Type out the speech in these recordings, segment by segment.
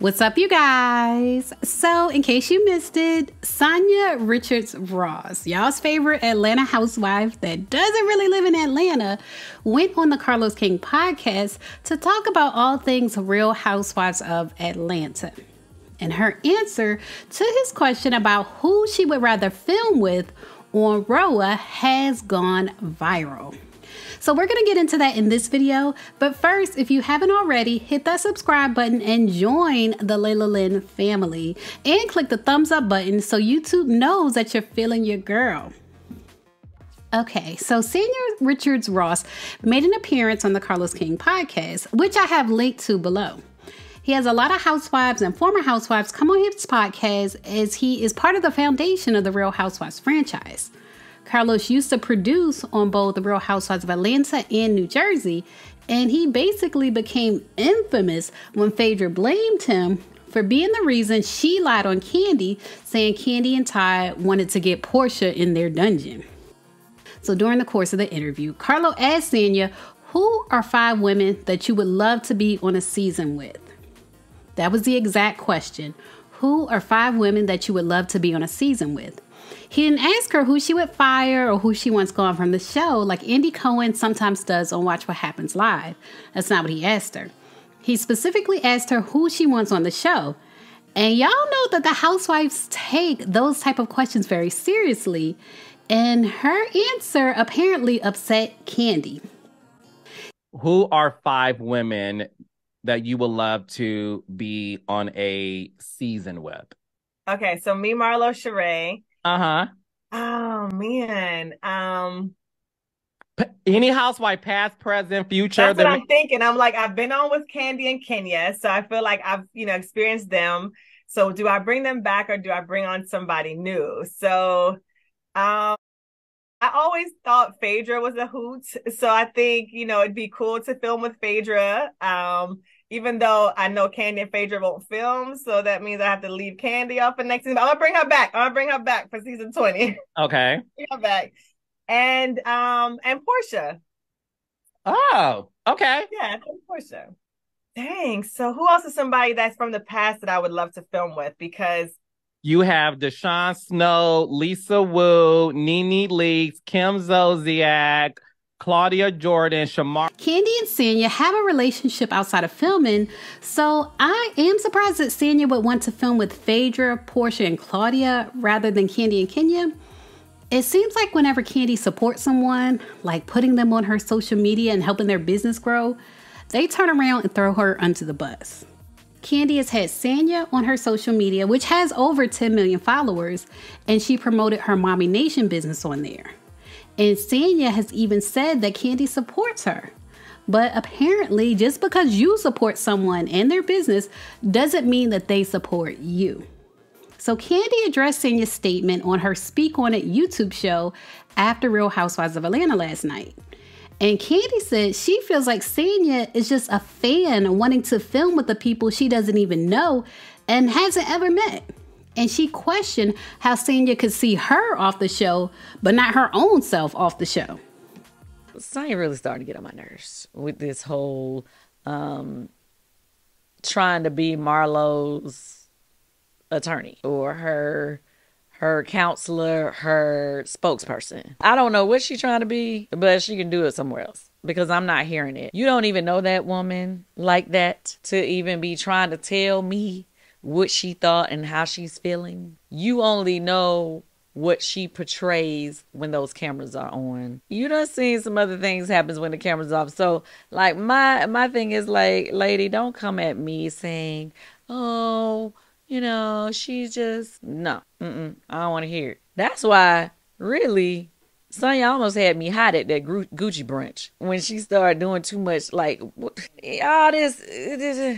What's up, you guys? So in case you missed it, Sanya Richards Ross, y'all's favorite Atlanta housewife that doesn't really live in Atlanta, went on the Carlos King podcast to talk about all things Real Housewives of Atlanta. And her answer to his question about who she would rather film with on RHOA has gone viral. So we're going to get into that in this video, but first, if you haven't already, hit that subscribe button and join the Layla Lynn family and click the thumbs up button so YouTube knows that you're feeling your girl. Okay, so Sanya Richards Ross made an appearance on the Carlos King podcast, which I have linked to below. He has a lot of housewives and former housewives come on his podcast as he is part of the foundation of the Real Housewives franchise. Carlos used to produce on both the Real Housewives of Atlanta and New Jersey, and he basically became infamous when Phaedra blamed him for being the reason she lied on Kandi, saying Kandi and Ty wanted to get Portia in their dungeon. So during the course of the interview, Carlos asked Sanya, who are 5 women that you would love to be on a season with? That was the exact question. Who are 5 women that you would love to be on a season with? He didn't ask her who she would fire or who she wants gone from the show like Andy Cohen sometimes does on Watch What Happens Live. That's not what he asked her. He specifically asked her who she wants on the show. And y'all know that the housewives take those type of questions very seriously. And her answer apparently upset Kandi. Who are 5 women that you would love to be on a season with? Okay, so me, Marlo, Sheree. Oh man. Any housewife, past, present, future. That's what I'm thinking. I'm like, I've been on with Kandi and Kenya, so I feel like I've, you know, experienced them. So do I bring them back or do I bring on somebody new? So I always thought Phaedra was a hoot. So I think, you know, it'd be cool to film with Phaedra. Even though I know Kandi and Phaedra won't film, so that means I have to leave Kandi off for next season. I'm gonna bring her back. I'm gonna bring her back for season 20. Okay. Bring her back. And Portia. Oh, okay. Yeah, Portia. Dang. So who else is somebody that's from the past that I would love to film with? Because you have Deshaun Snow, Lisa Wu, Nene Leakes, Kim Zolciak, Claudia, Jordan, Shamar. Kandi and Sanya have a relationship outside of filming, so I am surprised that Sanya would want to film with Phaedra, Portia, and Claudia rather than Kandi and Kenya. It seems like whenever Kandi supports someone, like putting them on her social media and helping their business grow, they turn around and throw her under the bus. Kandi has had Sanya on her social media, which has over 10 million followers, and she promoted her Mommy Nation business on there. And Sanya has even said that Kandi supports her. But apparently, just because you support someone and their business doesn't mean that they support you. So Kandi addressed Sanya's statement on her Speak On It YouTube show after Real Housewives of Atlanta last night. And Kandi said she feels like Sanya is just a fan wanting to film with the people she doesn't even know and hasn't ever met. And she questioned how Sanya could see her off the show, but not her own self off the show. Sanya really started to get on my nerves with this whole trying to be Marlo's attorney or her counselor, her spokesperson. I don't know what she's trying to be, but she can do it somewhere else because I'm not hearing it. You don't even know that woman like that to even be trying to tell me what she thought and how she's feeling. You only know what she portrays when those cameras are on. You done seen some other things happens when the camera's off. So like my thing is like, lady, don't come at me saying, oh, you know, she's just, no, I don't want to hear it. That's why really Sanya almost had me hot at that Gucci brunch when she started doing too much, like all this.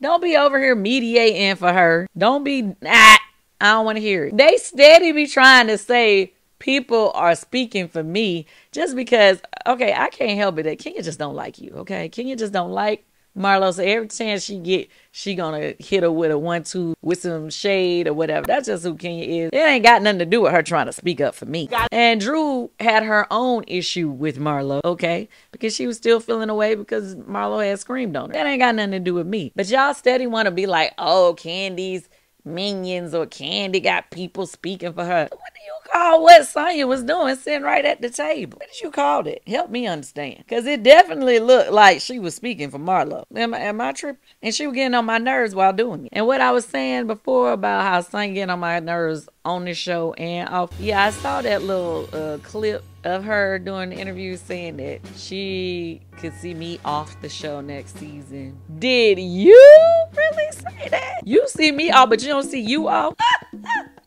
Don't be over here mediating for her. Don't be, I don't want to hear it. They steady be trying to say people are speaking for me just because, okay, I can't help it that Kenya just don't like you, okay? Kenya just don't like Marlo. So every chance she get, she gonna hit her with a 1-2 with some shade or whatever. That's just who Kenya is. It ain't got nothing to do with her trying to speak up for me. And Drew had her own issue with Marlo, okay? Because she was still feeling away because Marlo had screamed on her. That ain't got nothing to do with me. But y'all steady wanna be like, oh, Candy's minions or Kandi got people speaking for her. What do you call what Sanya was doing sitting right at the table? What did you call it? Help me understand, because it definitely looked like she was speaking for Marlo. Am I tripping? And she was getting on my nerves while doing it. And what I was saying before about how Sanya getting on my nerves on this show and off, yeah, I saw that little clip of her doing the interview saying that she could see me off the show next season. Did you really say that? You see me off, but you don't see you off?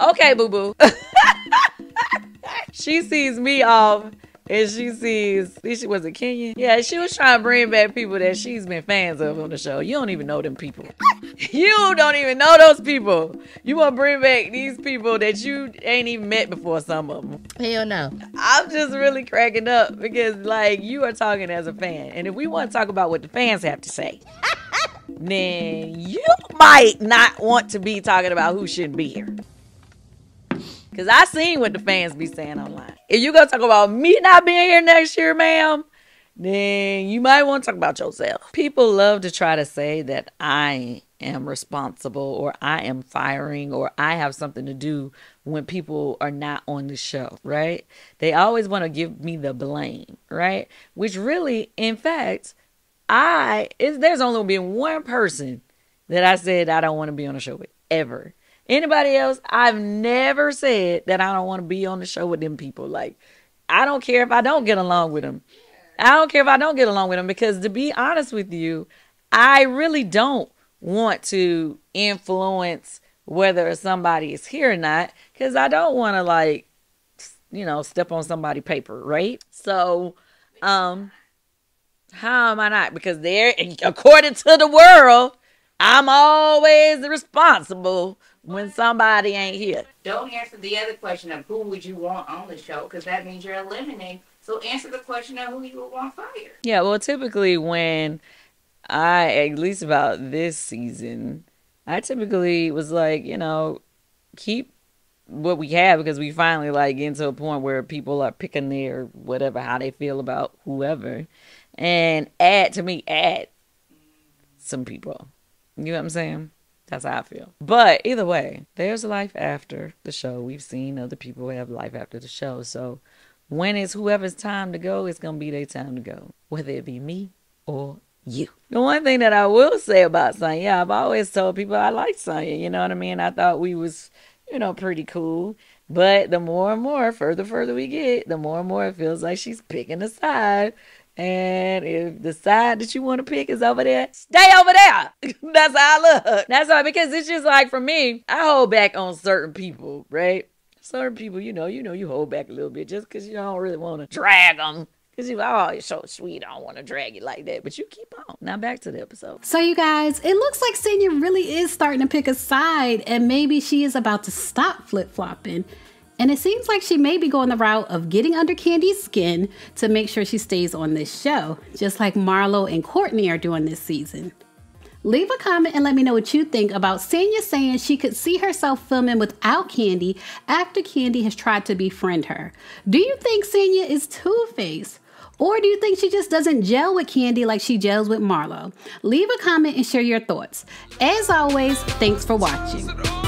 Okay, boo-boo. She sees me off, and she sees, she was a Kenyan. Yeah, she was trying to bring back people that she's been fans of on the show. You don't even know them people. You don't even know those people. You want to bring back these people that you ain't even met before, some of them. Hell no. I'm just really cracking up because, like, you are talking as a fan. And if we want to talk about what the fans have to say, then you might not want to be talking about who shouldn't be here. Because I seen what the fans be saying online. If you going to talk about me not being here next year, ma'am, then you might want to talk about yourself. People love to try to say that I am responsible or I am firing or I have something to do when people are not on the show, right? They always want to give me the blame, right? Which really, in fact, there's only been one person that I said I don't want to be on the show with, ever. Anybody else, I've never said that I don't want to be on the show with them people. Like, I don't care if I don't get along with them. I don't care if I don't get along with them because, to be honest with you, I really don't want to influence whether somebody is here or not because I don't want to, like, you know, step on somebody's paper, right? So, how am I not? Because they're, according to the world, I'm always responsible when somebody ain't here. Don't answer the other question of who would you want on the show, because that means you're eliminating. So answer the question of who you would want fired. Yeah, well, typically when at least about this season, I typically was like, you know, keep what we have because we finally, like, getting to a point where people are picking their whatever, how they feel about whoever. And add some people. You know what I'm saying? That's how I feel. But either way, there's life after the show. We've seen other people have life after the show. So when it's whoever's time to go, it's going to be their time to go, whether it be me or you. The one thing that I will say about Sanya, I've always told people I like Sanya. You know what I mean? I thought we was, you know, pretty cool. But the more and more, further we get, the more and more it feels like she's picking a side. And if the side that you want to pick is over there, stay over there. That's how I look. That's why, because it's just like, for me, I hold back on certain people, right? Certain people, you know, you hold back a little bit just because you don't really want to drag them. Because you're like, oh, you're so sweet. I don't want to drag you like that. But you keep on. Now back to the episode. So you guys, it looks like Sanya really is starting to pick a side. And maybe she is about to stop flip-flopping. And it seems like she may be going the route of getting under Candy's skin to make sure she stays on this show, just like Marlo and Courtney are doing this season. Leave a comment and let me know what you think about Sanya saying she could see herself filming without Kandi after Kandi has tried to befriend her. Do you think Sanya is two-faced? Or do you think she just doesn't gel with Kandi like she gels with Marlo? Leave a comment and share your thoughts. As always, thanks for watching.